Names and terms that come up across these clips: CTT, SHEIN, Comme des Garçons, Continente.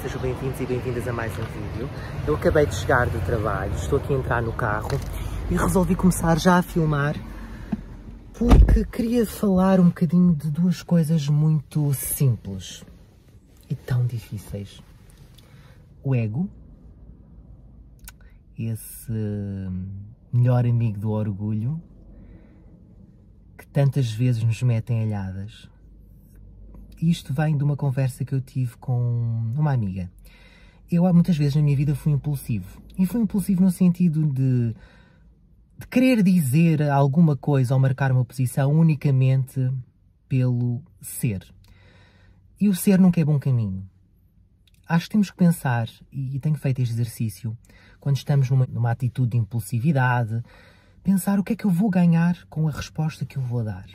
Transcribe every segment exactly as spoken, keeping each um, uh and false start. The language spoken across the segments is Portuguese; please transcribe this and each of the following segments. sejam bem-vindos e bem-vindas a mais um vídeo. Eu acabei de chegar do trabalho, estou aqui a entrar no carro e resolvi começar já a filmar porque queria falar um bocadinho de duas coisas muito simples e tão difíceis. O ego, esse melhor amigo do orgulho, que tantas vezes nos mete em alhadas. Isto vem de uma conversa que eu tive com uma amiga. Eu muitas vezes na minha vida fui impulsivo. E fui impulsivo no sentido de, de querer dizer alguma coisa ou marcar uma posição unicamente pelo ser. E o ser nunca é bom caminho. Acho que temos que pensar, e tenho feito este exercício, quando estamos numa, numa atitude de impulsividade, pensar o que é que eu vou ganhar com a resposta que eu vou dar.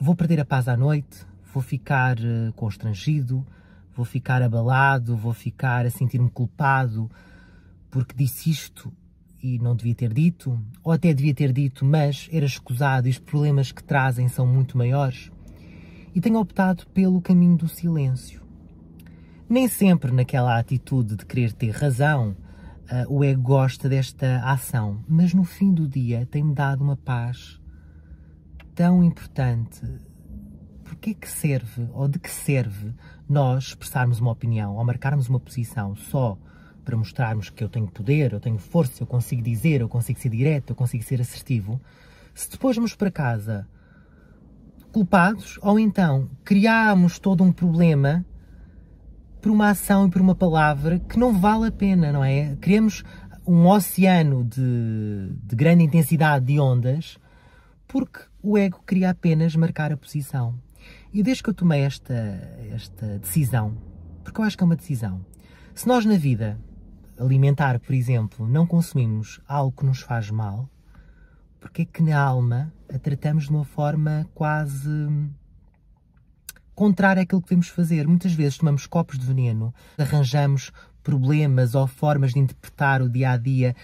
Vou perder a paz à noite? Vou ficar constrangido, vou ficar abalado, vou ficar a sentir-me culpado porque disse isto e não devia ter dito, ou até devia ter dito, mas era escusado e os problemas que trazem são muito maiores. E tenho optado pelo caminho do silêncio. Nem sempre naquela atitude de querer ter razão, o ego gosta desta ação, mas no fim do dia tem-me dado uma paz tão importante. Porque é que serve, ou de que serve, nós expressarmos uma opinião ou marcarmos uma posição só para mostrarmos que eu tenho poder, eu tenho força, eu consigo dizer, eu consigo ser direto, eu consigo ser assertivo, se depois vamos para casa culpados ou então criamos todo um problema por uma ação e por uma palavra que não vale a pena, não é? Criamos um oceano de, de grande intensidade de ondas porque o ego queria apenas marcar a posição. E desde que eu tomei esta, esta decisão, porque eu acho que é uma decisão, se nós na vida alimentar, por exemplo, não consumimos algo que nos faz mal, porque é que na alma a tratamos de uma forma quase contrária àquilo que devemos fazer? Muitas vezes tomamos copos de veneno, arranjamos problemas ou formas de interpretar o dia-a-dia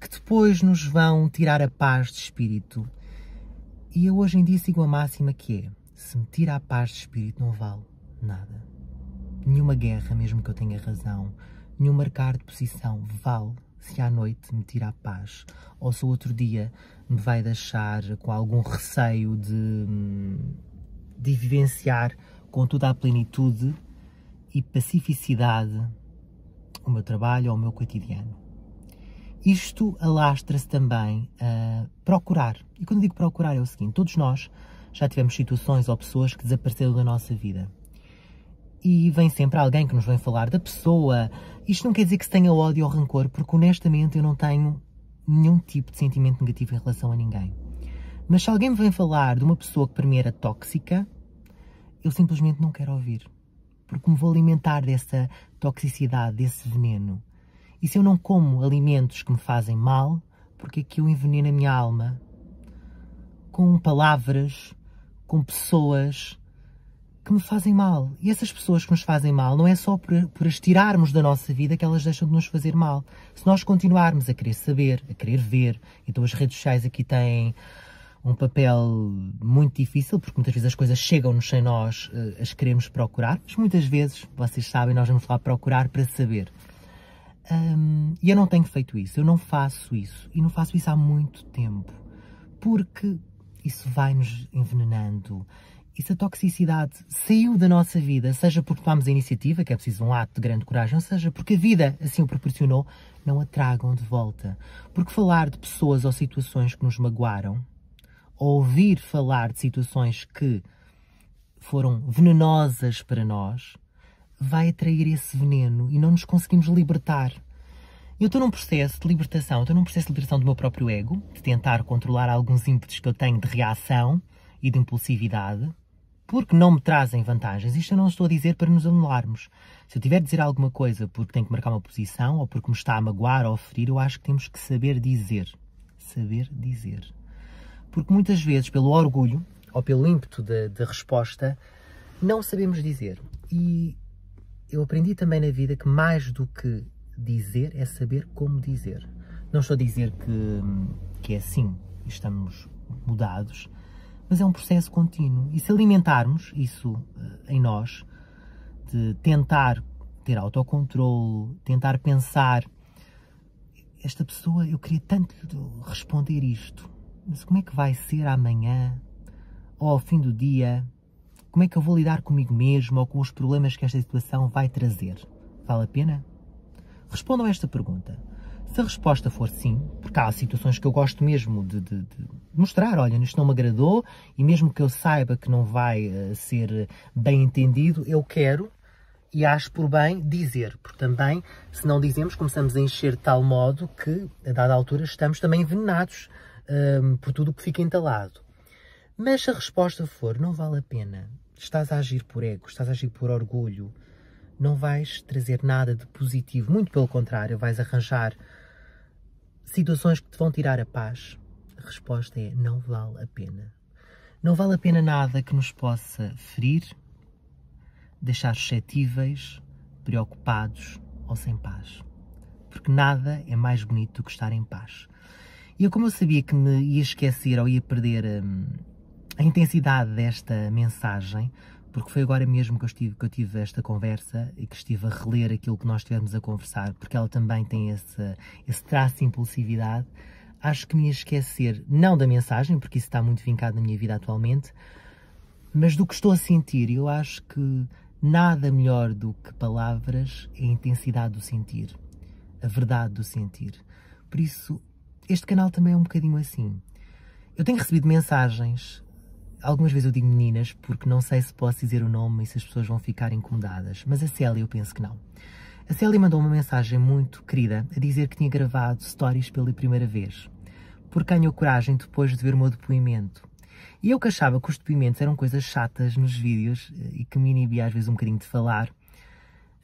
que depois nos vão tirar a paz de espírito. E eu hoje em dia sigo a máxima que é: se me tira a paz de espírito, não vale nada. Nenhuma guerra, mesmo que eu tenha razão, nenhum marcar de posição vale se à noite me tira a paz, ou se outro dia me vai deixar com algum receio de, de vivenciar com toda a plenitude e pacificidade o meu trabalho ou o meu cotidiano. Isto alastra-se também a procurar. E quando digo procurar é o seguinte: todos nós já tivemos situações ou pessoas que desapareceram da nossa vida. E vem sempre alguém que nos vem falar da pessoa. Isto não quer dizer que se tenha ódio ou rancor, porque honestamente eu não tenho nenhum tipo de sentimento negativo em relação a ninguém. Mas se alguém me vem falar de uma pessoa que para mim era tóxica, eu simplesmente não quero ouvir. Porque me vou alimentar dessa toxicidade, desse veneno. E se eu não como alimentos que me fazem mal, porque é que eu enveneno a minha alma? Com palavras, com pessoas que me fazem mal. E essas pessoas que nos fazem mal não é só por, por as tirarmos da nossa vida que elas deixam de nos fazer mal. Se nós continuarmos a querer saber, a querer ver, então as redes sociais aqui têm um papel muito difícil, porque muitas vezes as coisas chegam-nos sem nós as queremos procurar, mas muitas vezes, vocês sabem, nós vamos lá procurar para saber. Hum, e eu não tenho feito isso, eu não faço isso, e não faço isso há muito tempo, porque isso vai-nos envenenando. E se a toxicidade saiu da nossa vida, seja porque tomámos a iniciativa, que é preciso um ato de grande coragem, ou seja porque a vida assim o proporcionou, não a tragam de volta. Porque falar de pessoas ou situações que nos magoaram, ou ouvir falar de situações que foram venenosas para nós, vai atrair esse veneno e não nos conseguimos libertar. Eu estou num processo de libertação, estou num processo de libertação do meu próprio ego, de tentar controlar alguns ímpetos que eu tenho de reação e de impulsividade, porque não me trazem vantagens. Isto eu não estou a dizer para nos anularmos. Se eu tiver de dizer alguma coisa porque tenho que marcar uma posição, ou porque me está a magoar ou a ferir, eu acho que temos que saber dizer. Saber dizer. Porque muitas vezes, pelo orgulho, ou pelo ímpeto de, de resposta, não sabemos dizer. E eu aprendi também na vida que mais do que dizer é saber como dizer. Não estou a dizer que, que é assim, estamos mudados, mas é um processo contínuo. E se alimentarmos isso em nós, de tentar ter autocontrolo, tentar pensar. Esta pessoa, eu queria tanto responder isto, mas como é que vai ser amanhã, ou ao fim do dia? Como é que eu vou lidar comigo mesmo ou com os problemas que esta situação vai trazer? Vale a pena? Respondam a esta pergunta. Se a resposta for sim, porque há situações que eu gosto mesmo de, de, de mostrar, olha, isto não me agradou, e mesmo que eu saiba que não vai uh, ser bem entendido, eu quero e acho por bem dizer, porque também, se não dizemos, começamos a encher de tal modo que, a dada altura, estamos também envenenados uh, por tudo o que fica entalado. Mas se a resposta for, não vale a pena, estás a agir por ego, estás a agir por orgulho, não vais trazer nada de positivo, muito pelo contrário, vais arranjar situações que te vão tirar a paz, a resposta é não vale a pena. Não vale a pena nada que nos possa ferir, deixar suscetíveis, preocupados ou sem paz. Porque nada é mais bonito do que estar em paz. E eu, como eu sabia que me ia esquecer ou ia perder hum, a intensidade desta mensagem, porque foi agora mesmo que eu, estive, que eu tive esta conversa e que estive a reler aquilo que nós tivemos a conversar, porque ela também tem esse, esse traço de impulsividade, acho que me ia esquecer, não da mensagem, porque isso está muito vincado na minha vida atualmente, mas do que estou a sentir. Eu acho que nada melhor do que palavras é a intensidade do sentir, a verdade do sentir. Por isso, este canal também é um bocadinho assim. Eu tenho recebido mensagens... Algumas vezes eu digo meninas, porque não sei se posso dizer o nome e se as pessoas vão ficar incomodadas. Mas a Célia, eu penso que não. A Célia mandou uma mensagem muito querida a dizer que tinha gravado stories pela primeira vez, porque ganhou coragem depois de ver o meu depoimento. E eu que achava que os depoimentos eram coisas chatas nos vídeos e que me inibia às vezes um bocadinho de falar,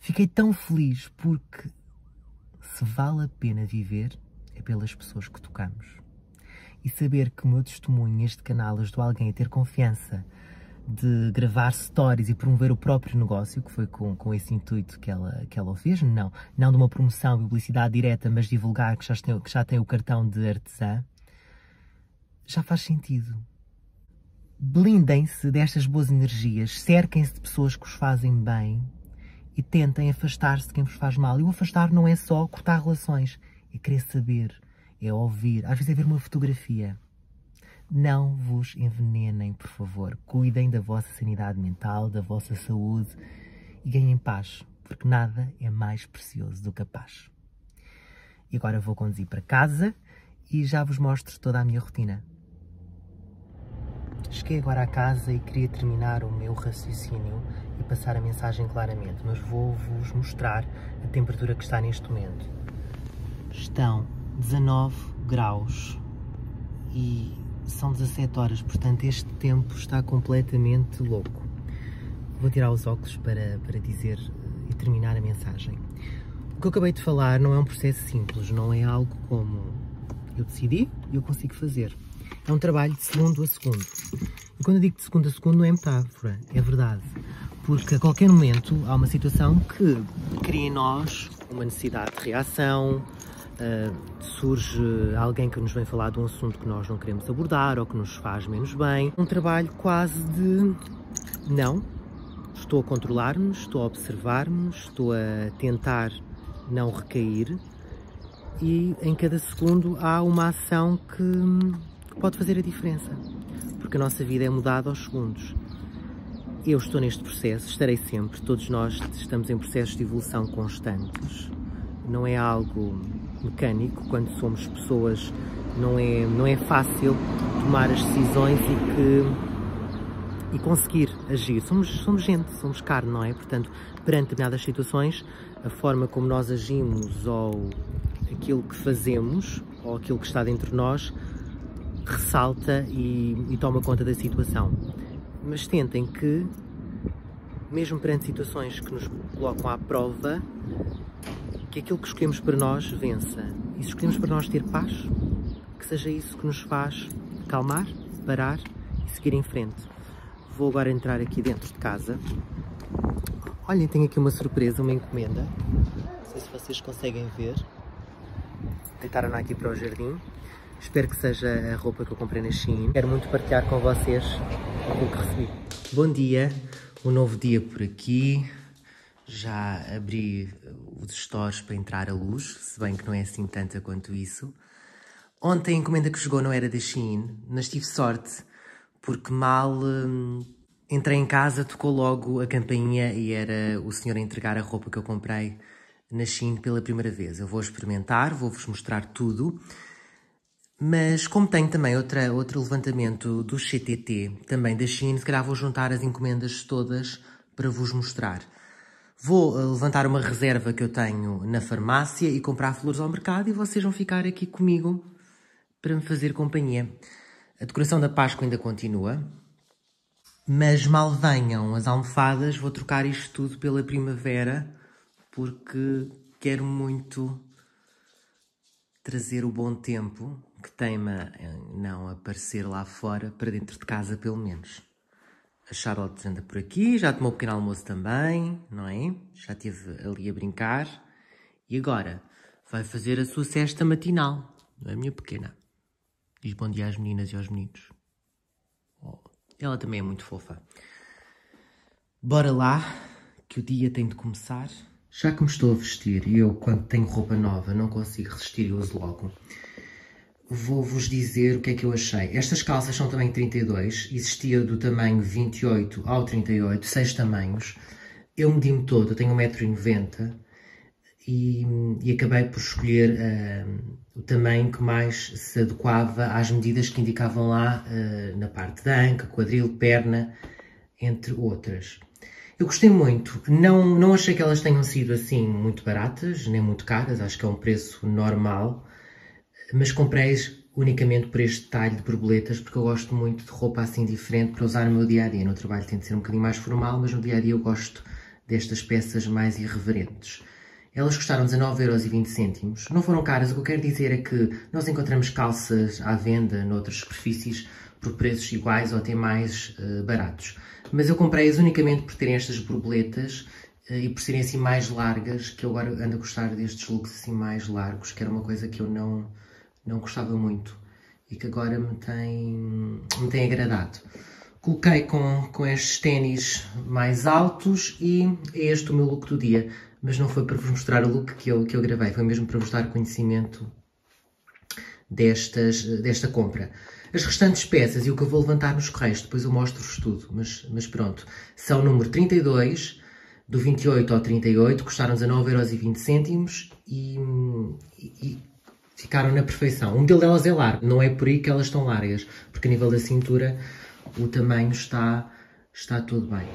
fiquei tão feliz, porque se vale a pena viver é pelas pessoas que tocamos. E saber que o meu testemunho neste canal ajudou alguém a ter confiança de gravar stories e promover o próprio negócio, que foi com, com esse intuito que ela, que ela o fez, não, não de uma promoção, publicidade direta, mas divulgar que já tem, que já tem o cartão de artesã, já faz sentido. Blindem-se destas boas energias, cerquem-se de pessoas que os fazem bem e tentem afastar-se de quem vos faz mal. E o afastar não é só cortar relações, é querer saber, é ouvir, às vezes é ver uma fotografia. Não vos envenenem, por favor. Cuidem da vossa sanidade mental, da vossa saúde e ganhem paz, porque nada é mais precioso do que a paz. E agora vou conduzir para casa e já vos mostro toda a minha rotina. Cheguei agora à casa e queria terminar o meu raciocínio e passar a mensagem claramente, mas vou-vos mostrar a temperatura que está neste momento. Estão dezanove graus e são dezassete horas, portanto este tempo está completamente louco. Vou tirar os óculos para, para dizer e terminar a mensagem. O que eu acabei de falar não é um processo simples, não é algo como eu decidi e eu consigo fazer. É um trabalho de segundo a segundo. E quando eu digo de segundo a segundo não é metáfora, é verdade. Porque a qualquer momento há uma situação que cria em nós uma necessidade de reação, Uh, surge alguém que nos vem falar de um assunto que nós não queremos abordar ou que nos faz menos bem. Um trabalho quase de não, estou a controlar-me, estou a observar-me, estou a tentar não recair, e em cada segundo há uma ação que, que pode fazer a diferença, porque a nossa vida é mudada aos segundos. Eu estou neste processo, estarei sempre, todos nós estamos em processos de evolução constantes. Não é algo mecânico, quando somos pessoas não é, não é fácil tomar as decisões e, que, e conseguir agir. Somos, somos gente, somos carne, não é? Portanto, perante determinadas situações, a forma como nós agimos ou aquilo que fazemos ou aquilo que está dentro de nós ressalta e, e toma conta da situação. Mas tentem que, mesmo perante situações que nos colocam à prova, que aquilo que escolhemos para nós vença. E se escolhemos para nós ter paz, que seja isso que nos faz calmar, parar e seguir em frente. Vou agora entrar aqui dentro de casa. Olhem, tenho aqui uma surpresa, uma encomenda. Não sei se vocês conseguem ver. Deitaram-na aqui para o jardim. Espero que seja a roupa que eu comprei na Shein. Quero muito partilhar com vocês o que recebi. Bom dia, um novo dia por aqui. Já abri os stores para entrar a luz, se bem que não é assim tanta quanto isso. Ontem a encomenda que chegou não era da SHEIN, mas tive sorte, porque mal hum, entrei em casa, tocou logo a campainha e era o senhor a entregar a roupa que eu comprei na SHEIN pela primeira vez. Eu vou experimentar, vou-vos mostrar tudo, mas como tenho também outra, outro levantamento do C T T, também da SHEIN, se calhar vou juntar as encomendas todas para vos mostrar. Vou levantar uma reserva que eu tenho na farmácia e comprar flores ao mercado e vocês vão ficar aqui comigo para me fazer companhia. A decoração da Páscoa ainda continua, mas mal venham as almofadas, vou trocar isto tudo pela primavera porque quero muito trazer o bom tempo que teima não aparecer lá fora para dentro de casa pelo menos. A Charlotte anda por aqui, já tomou um pequeno almoço também, não é? Já esteve ali a brincar. E agora vai fazer a sua cesta matinal, não é, minha pequena? Diz bom dia às meninas e aos meninos. Oh, ela também é muito fofa. Bora lá, que o dia tem de começar. Já que me estou a vestir, e eu quando tenho roupa nova não consigo resistir e uso logo, vou-vos dizer o que é que eu achei. Estas calças são também trinta e dois, existia do tamanho vinte e oito ao trinta e oito, seis tamanhos. Eu medi-me todo, eu tenho um metro e noventa e, e acabei por escolher uh, o tamanho que mais se adequava às medidas que indicavam lá uh, na parte da anca, quadril, perna, entre outras. Eu gostei muito, não, não achei que elas tenham sido assim muito baratas, nem muito caras, acho que é um preço normal. Mas comprei unicamente por este detalhe de borboletas, porque eu gosto muito de roupa assim diferente para usar no meu dia-a-dia. No trabalho tem de ser um bocadinho mais formal, mas no dia-a-dia eu gosto destas peças mais irreverentes. Elas custaram dezanove euros e vinte cêntimos. Não foram caras, o que eu quero dizer é que nós encontramos calças à venda noutras superfícies por preços iguais ou até mais uh, baratos. Mas eu comprei-as unicamente por terem estas borboletas e por serem assim mais largas, que eu agora ando a gostar destes looks assim mais largos, que era uma coisa que eu não... não gostava muito e que agora me tem, me tem agradado. Coloquei com, com estes ténis mais altos e é este o meu look do dia, mas não foi para vos mostrar o look que eu, que eu gravei, foi mesmo para vos dar conhecimento destas, desta compra. As restantes peças e o que eu vou levantar nos correios, depois eu mostro-vos tudo, mas, mas pronto, são número trinta e dois, do vinte e oito ao trinta e oito, custaram dezanove euros e vinte cêntimos e... e ficaram na perfeição. Um modelo delas é largo, não é por aí que elas estão largas, porque a nível da cintura o tamanho está, está tudo bem.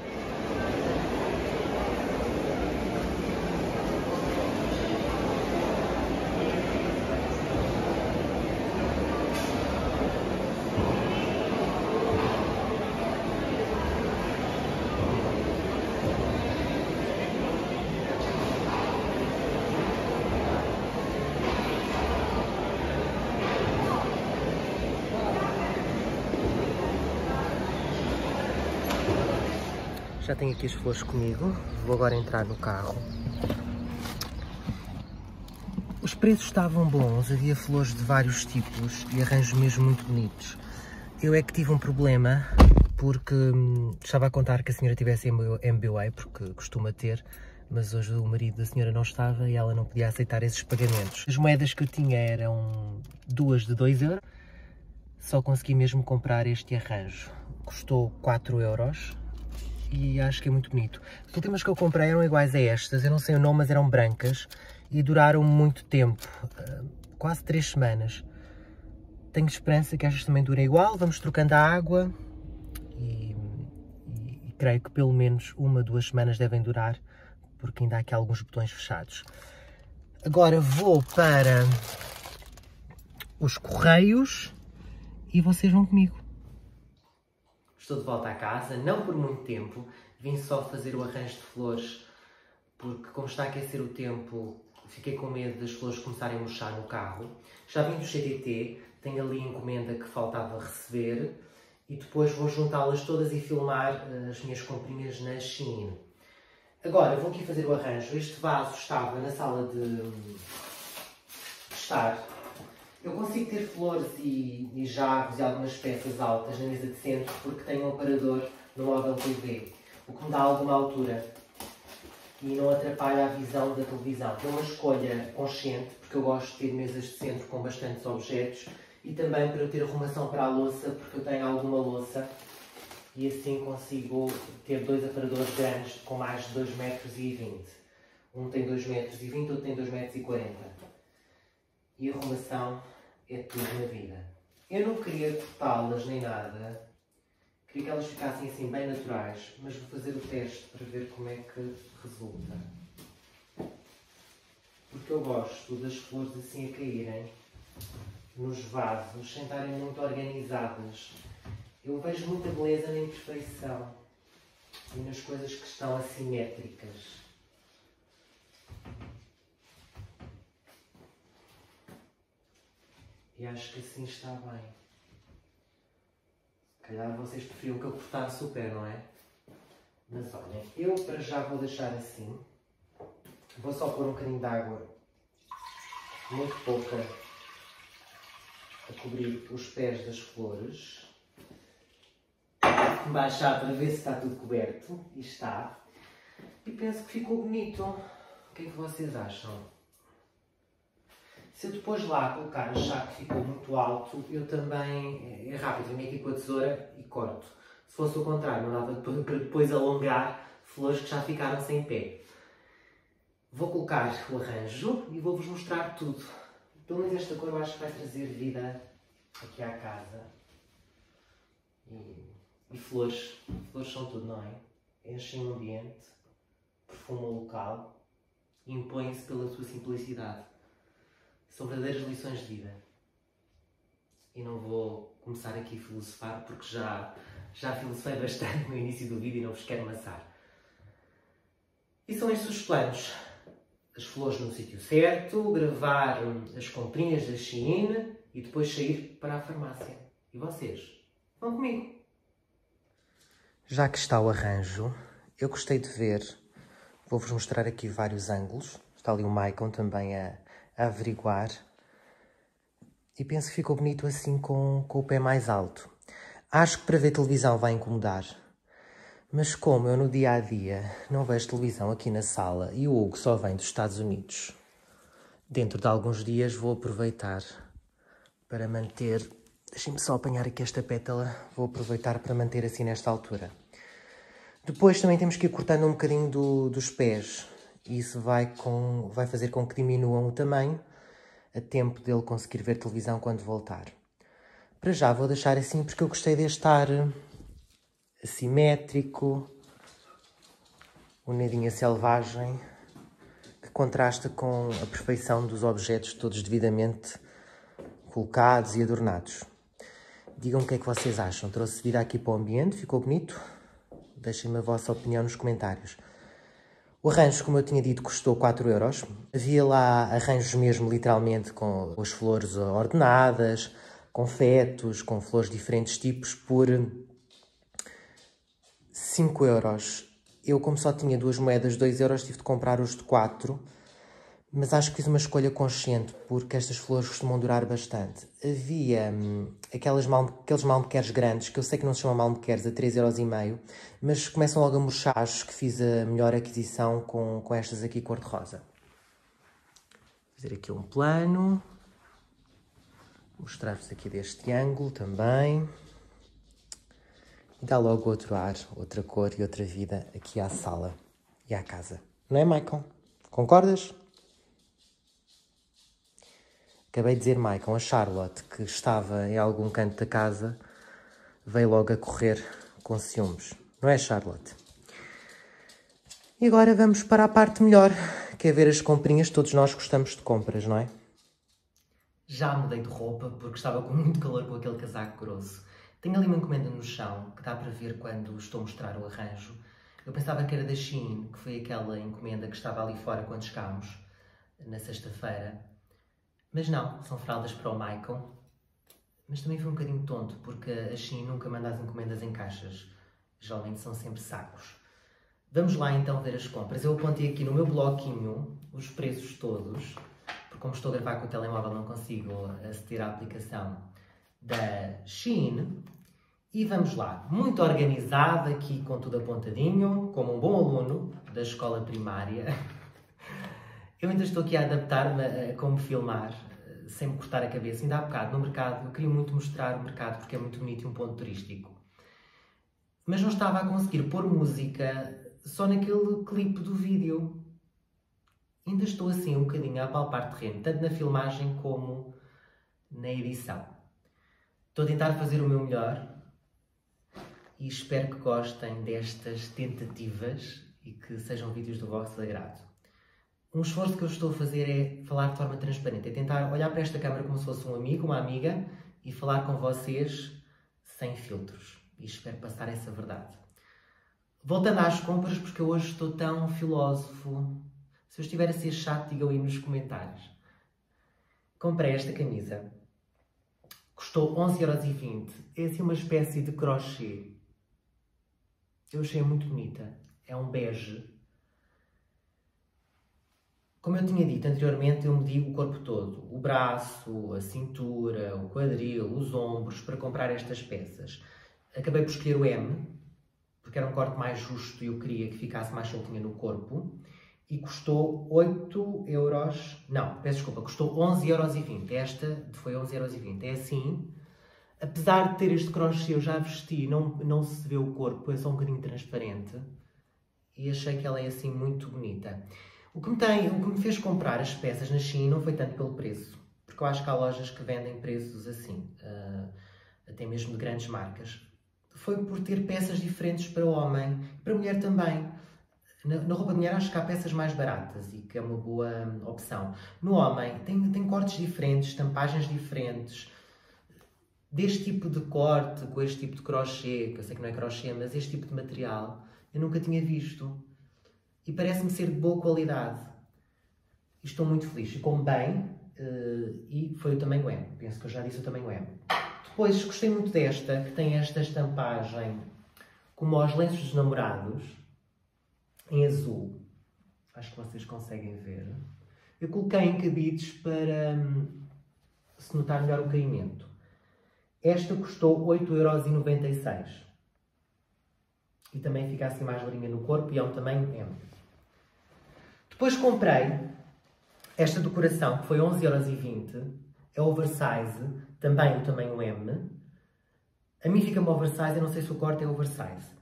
Já tenho aqui as flores comigo, vou agora entrar no carro. Os preços estavam bons, havia flores de vários tipos e arranjos mesmo muito bonitos. Eu é que tive um problema, porque estava a contar que a senhora tivesse M B A, porque costuma ter, mas hoje o marido da senhora não estava e ela não podia aceitar esses pagamentos. As moedas que eu tinha eram duas de dois euros, só consegui mesmo comprar este arranjo. Custou quatro euros. E acho que é muito bonito. As últimas que eu comprei eram iguais a estas, eu não sei o nome, mas eram brancas e duraram muito tempo, quase três semanas. Tenho esperança que estas também durem igual, vamos trocando a água e, e, e creio que pelo menos uma, duas semanas devem durar, porque ainda há aqui alguns botões fechados. Agora vou para os correios e vocês vão comigo. Estou de volta à casa, não por muito tempo, vim só fazer o arranjo de flores, porque como está a aquecer o tempo, fiquei com medo das flores começarem a murchar no carro. Já vim do C T T, tenho ali a encomenda que faltava receber, e depois vou juntá-las todas e filmar as minhas comprinhas na SHEIN. Agora, vou aqui fazer o arranjo. Este vaso estava na sala de estar. Eu consigo ter flores e, e jarros e algumas peças altas na mesa de centro porque tenho um aparador no móvel T V, o que me dá alguma altura. e não atrapalha a visão da televisão. É uma escolha consciente, porque eu gosto de ter mesas de centro com bastantes objetos e também para eu ter arrumação para a louça, porque eu tenho alguma louça e assim consigo ter dois aparadores grandes com mais de dois metros e vinte. Um tem dois metros e vinte, outro tem dois metros e quarenta. E arrumação é tudo na vida. Eu não queria cortá-las nem nada, queria que elas ficassem assim bem naturais, mas vou fazer o teste para ver como é que resulta. Porque eu gosto das flores assim a caírem nos vasos, sem estarem muito organizadas. Eu vejo muita beleza na imperfeição e nas coisas que estão assimétricas. E acho que assim está bem. Se calhar vocês preferiam que eu cortasse super, não é? Mas olhem, eu para já vou deixar assim. Vou só pôr um bocadinho de água, muito pouca, a cobrir os pés das flores. Baixar para ver se está tudo coberto. E está. E penso que ficou bonito. O que é que vocês acham? Se eu depois lá colocar achar que ficou muito alto, eu também, é rápido, eu venho aqui com a tesoura e corto. Se fosse o contrário, não dava para depois alongar flores que já ficaram sem pé. Vou colocar o arranjo e vou-vos mostrar tudo. Pelo menos esta cor eu acho que vai trazer vida aqui à casa. E, e flores, flores são tudo, não é? Enchem o ambiente, perfumam o local e impõem-se pela sua simplicidade. São verdadeiras lições de vida. E não vou começar aqui a filosofar, porque já, já filosofei bastante no início do vídeo e não vos quero amassar. E são estes os planos. As flores no sítio certo, gravar as comprinhas da Shein e depois sair para a farmácia. E vocês? Vão comigo! Já que está o arranjo, eu gostei de ver. Vou-vos mostrar aqui vários ângulos. Está ali o Maicon também a... A averiguar, e penso que ficou bonito assim com, com o pé mais alto. Acho que para ver televisão vai incomodar, mas como eu no dia a dia não vejo televisão aqui na sala e o Hugo só vem dos Estados Unidos, dentro de alguns dias vou aproveitar para manter, deixem-me só apanhar aqui esta pétala, vou aproveitar para manter assim nesta altura. Depois também temos que ir cortando um bocadinho do, dos pés. Isso vai, com, vai fazer com que diminuam o tamanho, a tempo dele conseguir ver televisão quando voltar. Para já vou deixar assim porque eu gostei deste ar assimétrico, um nadinha selvagem, que contrasta com a perfeição dos objetos todos devidamente colocados e adornados. Digam o que é que vocês acham. Trouxe vida aqui para o ambiente, ficou bonito? Deixem-me a vossa opinião nos comentários. O arranjo, como eu tinha dito, custou quatro euros. Havia lá arranjos mesmo, literalmente, com as flores ordenadas, com fetos, com flores de diferentes tipos, por cinco euros. Eu, como só tinha duas moedas, dois euros, tive de comprar os de quatro, mas acho que fiz uma escolha consciente, porque estas flores costumam durar bastante. Havia hum, aquelas mal, aqueles malmequeres grandes, que eu sei que não se chama malmequeres, a três euros e meio, mas começam logo a murchar. Acho que fiz a melhor aquisição com, com estas aqui cor-de-rosa. Vou fazer aqui um plano. Mostrar-vos aqui deste ângulo também. E dá logo outro ar, outra cor e outra vida aqui à sala e à casa. Não é, Michael? Concordas? Acabei de dizer, Maicon, a Charlotte, que estava em algum canto da casa, veio logo a correr com ciúmes. Não é, Charlotte? E agora vamos para a parte melhor, que é ver as comprinhas. Todos nós gostamos de compras, não é? Já mudei de roupa, porque estava com muito calor com aquele casaco grosso. Tenho ali uma encomenda no chão, que dá para ver quando estou a mostrar o arranjo. Eu pensava que era da Shein, que foi aquela encomenda que estava ali fora quando chegámos, na sexta-feira. Mas não, são fraldas para o Michael. Mas também foi um bocadinho tonto, porque a Shein nunca manda as encomendas em caixas. Geralmente são sempre sacos. Vamos lá então ver as compras. Eu apontei aqui no meu bloquinho os preços todos, porque como estou a gravar com o telemóvel não consigo aceder à aplicação da Shein. E vamos lá, muito organizada aqui com tudo apontadinho, como um bom aluno da escola primária. Eu ainda estou aqui a adaptar-me a como filmar, sem me cortar a cabeça. Ainda há bocado no mercado, eu queria muito mostrar o mercado porque é muito bonito e um ponto turístico. Mas não estava a conseguir pôr música só naquele clipe do vídeo. Ainda estou assim um bocadinho a apalpar terreno, tanto na filmagem como na edição. Estou a tentar fazer o meu melhor. E espero que gostem destas tentativas e que sejam vídeos do vosso agrado. Um esforço que eu estou a fazer é falar de forma transparente, é tentar olhar para esta câmara como se fosse um amigo, uma amiga, e falar com vocês sem filtros. E espero passar essa verdade. Voltando às compras, porque eu hoje estou tão filósofo. Se eu estiver a ser chato, digam aí nos comentários. Comprei esta camisa. Custou onze euros e vinte. É assim uma espécie de crochê. Eu achei muito bonita. É um bege. Como eu tinha dito anteriormente, eu medi o corpo todo. O braço, a cintura, o quadril, os ombros, para comprar estas peças. Acabei por escolher o M, porque era um corte mais justo e eu queria que ficasse mais soltinha no corpo. E custou oito euros... Não, peço desculpa, custou onze euros e vinte. Esta foi onze euros e vinte. É assim... Apesar de ter este crochê, eu já vesti, não, não se vê o corpo, é só um bocadinho transparente. E achei que ela é assim muito bonita. O que me, tem, o que me fez comprar as peças na Shein não foi tanto pelo preço, porque eu acho que há lojas que vendem preços assim, uh, até mesmo de grandes marcas. Foi por ter peças diferentes para o homem, para a mulher também. Na, na roupa de mulher acho que há peças mais baratas e que é uma boa opção. No homem tem, tem cortes diferentes, tampagens diferentes. Deste tipo de corte, com este tipo de crochê, que eu sei que não é crochê, mas este tipo de material, eu nunca tinha visto. E parece-me ser de boa qualidade. E estou muito feliz. Ficou bem, e foi o tamanho M. Penso que eu já disse o tamanho M. Depois, gostei muito desta, que tem esta estampagem, como aos lenços dos namorados, em azul. Acho que vocês conseguem ver. Eu coloquei em cabides para hum, se notar melhor o caimento. Esta custou oito euros e noventa e seis. E também fica assim mais larguinha no corpo e é um tamanho M. Depois comprei esta decoração, que foi onze euros e vinte. É oversize, também o tamanho M. A mim fica-me oversize, eu não sei se o corte é oversize.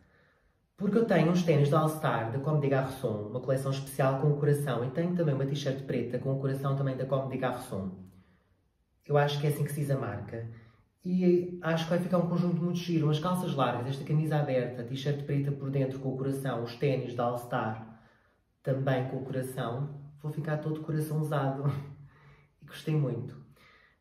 Porque eu tenho uns ténis da All Star, da Comme des Garçons, uma coleção especial com o coração. E tenho também uma t-shirt preta com o coração também da Comme des Garçons. Eu acho que é assim que se diz a marca. E acho que vai ficar um conjunto muito giro. Umas calças largas, esta camisa aberta, t-shirt preta por dentro com o coração, os ténis da All Star também com o coração. Vou ficar todo coração usado. E gostei muito.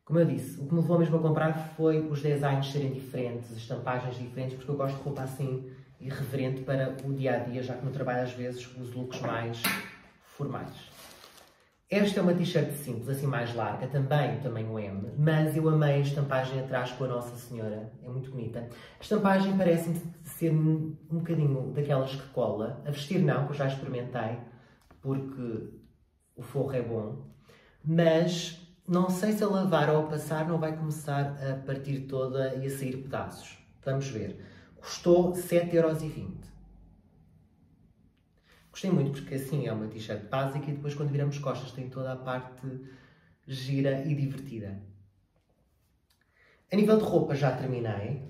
Como eu disse, o que me levou mesmo a comprar foi os designs serem diferentes, as estampagens diferentes, porque eu gosto de roupa assim irreverente para o dia-a-dia, já que no trabalho às vezes uso looks mais formais. Esta é uma t-shirt simples, assim mais larga, também o tamanho M, mas eu amei a estampagem atrás com a Nossa Senhora, é muito bonita. A estampagem parece-me ser um bocadinho daquelas que cola, a vestir não, que eu já experimentei, porque o forro é bom, mas não sei se a lavar ou a passar não vai começar a partir toda e a sair pedaços. Vamos ver. Custou sete euros e vinte. Gostei muito porque assim é uma t-shirt básica e depois quando viramos costas tem toda a parte gira e divertida. A nível de roupa já terminei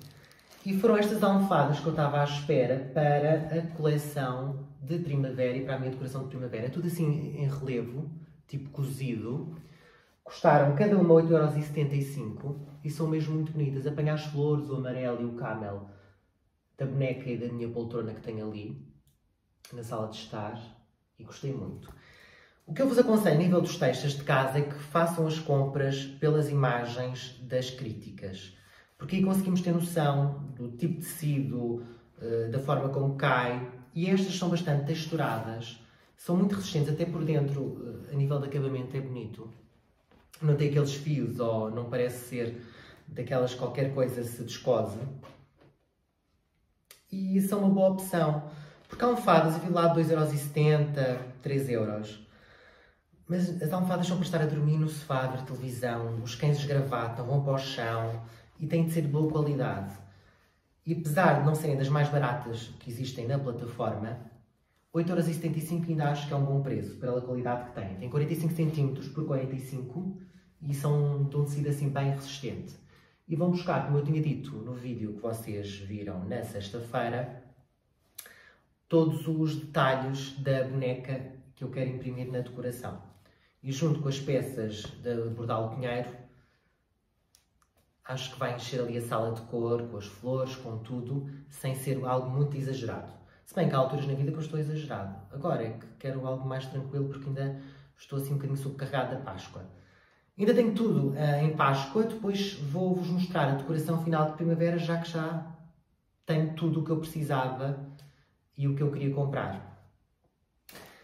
e foram estas almofadas que eu estava à espera para a coleção de primavera e para a minha decoração de primavera. Tudo assim em relevo, tipo cozido. Custaram cada uma oito euros e setenta e cinco e são mesmo muito bonitas. Apanhar as flores, o amarelo e o camel da boneca e da minha poltrona que tenho ali na sala de estar, e gostei muito. O que eu vos aconselho a nível dos textos de casa é que façam as compras pelas imagens das críticas, porque aí conseguimos ter noção do tipo de tecido, da forma como cai, e estas são bastante texturadas, são muito resistentes, até por dentro, a nível de acabamento é bonito. Não tem aqueles fios, ou não parece ser daquelas qualquer coisa se descose. E são uma boa opção. Porque há almofadas, eu vi lá de dois euros e setenta, três euros. Mas as almofadas são para estar a dormir no sofá, a ver televisão, os cães esgravatam, vão para o chão e têm de ser de boa qualidade. E apesar de não serem das mais baratas que existem na plataforma, oito euros e setenta e cinco ainda acho que é um bom preço, pela qualidade que tem. Tem quarenta e cinco centímetros por quarenta e cinco e são de um tecido assim bem resistente. E vão buscar, como eu tinha dito no vídeo que vocês viram na sexta-feira, todos os detalhes da boneca que eu quero imprimir na decoração. E junto com as peças de bordal pinheiro, acho que vai encher ali a sala de cor, com as flores, com tudo, sem ser algo muito exagerado. Se bem que há alturas na vida que eu estou exagerado. Agora é que quero algo mais tranquilo, porque ainda estou assim um bocadinho subcarregado da Páscoa. Ainda tenho tudo uh, em Páscoa, depois vou-vos mostrar a decoração final de primavera, já que já tenho tudo o que eu precisava e o que eu queria comprar.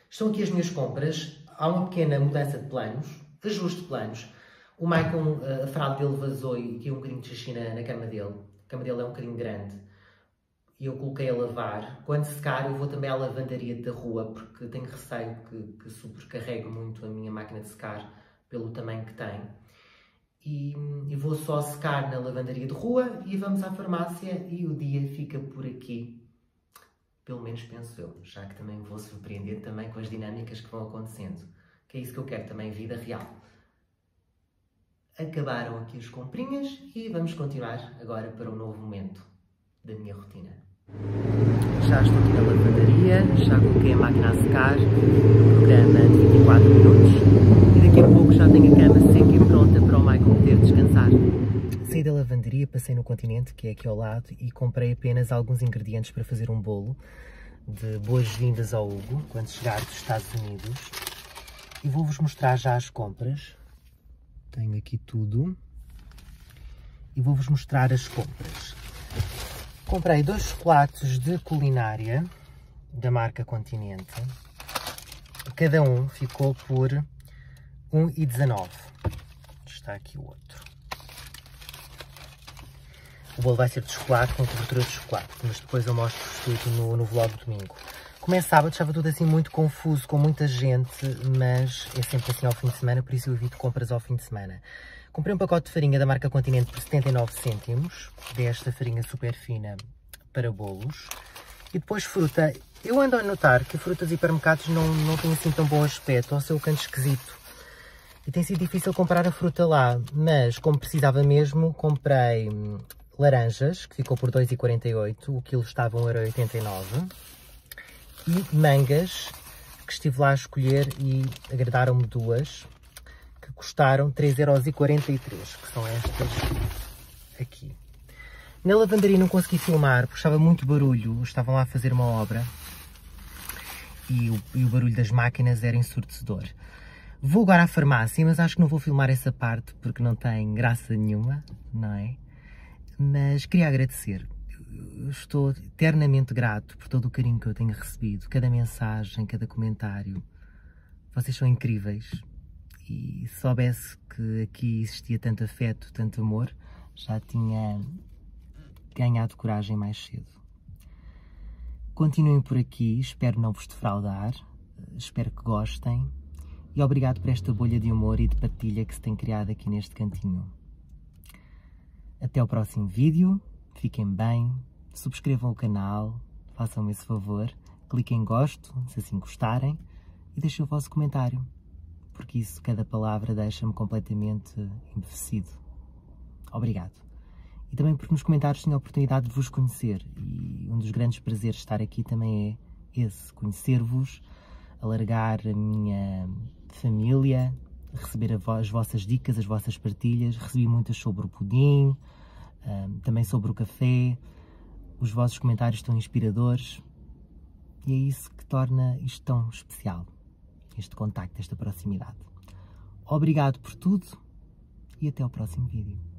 Estão aqui as minhas compras. Há uma pequena mudança de planos, ajuste de planos. O Maicon, a fralda dele vazou e caiu um bocadinho de xixi na, na cama dele. A cama dele é um bocadinho grande. E eu coloquei a lavar. Quando secar, eu vou também à lavandaria da rua, porque tenho receio que, que sobrecarrego muito a minha máquina de secar, pelo tamanho que tem. E, e vou só secar na lavandaria de rua e vamos à farmácia e o dia fica por aqui. Pelo menos penso eu, já que também vou surpreender também com as dinâmicas que vão acontecendo. Que é isso que eu quero também, vida real. Acabaram aqui as comprinhas e vamos continuar agora para um novo momento da minha rotina. Já estou aqui na lavandaria, já coloquei a máquina a secar, um programa de vinte e quatro minutos e daqui a pouco já tenho a cama seca e pronta para o Maicon poder descansar. Saí da lavanderia, passei no Continente, que é aqui ao lado, e comprei apenas alguns ingredientes para fazer um bolo de boas-vindas ao Hugo, quando chegar dos Estados Unidos. E vou-vos mostrar já as compras. Tenho aqui tudo. E vou-vos mostrar as compras. Comprei dois chocolates de culinária, da marca Continente. Cada um ficou por um e dezanove. Está aqui o outro. O bolo vai ser de chocolate, com cobertura de chocolate, mas depois eu mostro-vos tudo no, no vlog do domingo. Como é sábado, estava tudo assim muito confuso, com muita gente, mas é sempre assim ao fim de semana, por isso eu evito compras ao fim de semana. Comprei um pacote de farinha da marca Continente por setenta e nove cêntimos, desta farinha super fina para bolos. E depois fruta. Eu ando a notar que frutas e hipermercados não, não têm assim tão bom aspecto, ou seu canto esquisito. E tem sido difícil comprar a fruta lá, mas como precisava mesmo, comprei laranjas, que ficou por dois e quarenta e oito, o quilo estava um e oitenta e nove, e mangas, que estive lá a escolher e agradaram-me duas, que custaram três e quarenta e três, que são estas aqui. Na lavandaria não consegui filmar, porque estava muito barulho, estavam lá a fazer uma obra, e o, e o barulho das máquinas era ensurdecedor. Vou agora à farmácia, mas acho que não vou filmar essa parte, porque não tem graça nenhuma, não é? Mas queria agradecer, eu estou eternamente grato por todo o carinho que eu tenho recebido, cada mensagem, cada comentário, vocês são incríveis e se soubesse que aqui existia tanto afeto, tanto amor, já tinha ganhado coragem mais cedo. Continuem por aqui, espero não vos defraudar, espero que gostem e obrigado por esta bolha de amor e de partilha que se tem criado aqui neste cantinho. Até ao próximo vídeo, fiquem bem, subscrevam o canal, façam-me esse favor, cliquem em gosto, se assim gostarem, e deixem o vosso comentário, porque isso, cada palavra, deixa-me completamente embevecido. Obrigado. E também porque nos comentários tenho a oportunidade de vos conhecer, e um dos grandes prazeres de estar aqui também é esse, conhecer-vos, alargar a minha família, receber as vossas dicas, as vossas partilhas, recebi muitas sobre o pudim, também sobre o café, os vossos comentários estão inspiradores e é isso que torna isto tão especial, este contacto, esta proximidade. Obrigado por tudo e até ao próximo vídeo.